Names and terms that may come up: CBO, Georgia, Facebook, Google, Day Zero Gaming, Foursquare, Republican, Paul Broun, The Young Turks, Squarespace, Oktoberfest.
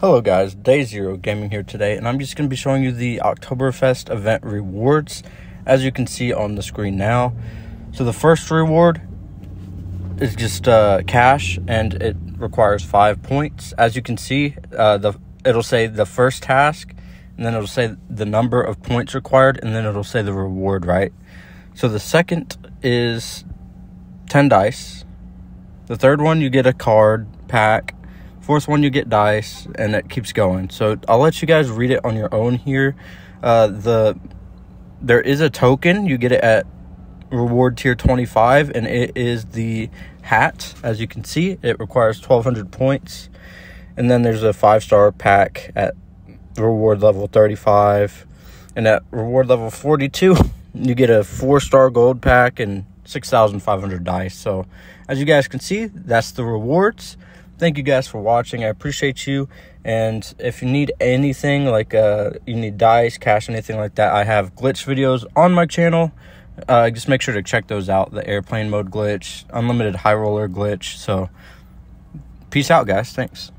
Hello guys, Day Zero Gaming here today, and I'm just going to be showing you the Oktoberfest event rewards as you can see on the screen now. So the first reward is just cash, and it requires 5 points. As you can see, it'll say the first task, and then it'll say the number of points required, and then it'll say the reward, right? So the second is 10 dice. The third one, you get a card pack. Fourth one, you get dice, and it keeps going. So I'll let you guys read it on your own here. There is a token. You get it at reward tier 25, and it is the hat. As you can see, it requires 1,200 points. And then there's a 5-star pack at reward level 35. And at reward level 42, you get a 4-star gold pack and 6,500 dice. So as you guys can see, that's the rewards. Thank you guys for watching. I appreciate you. And if you need anything, like you need dice, cash, anything like that, I have glitch videos on my channel. Just make sure to check those out. The airplane mode glitch, unlimited high roller glitch. So peace out, guys. Thanks.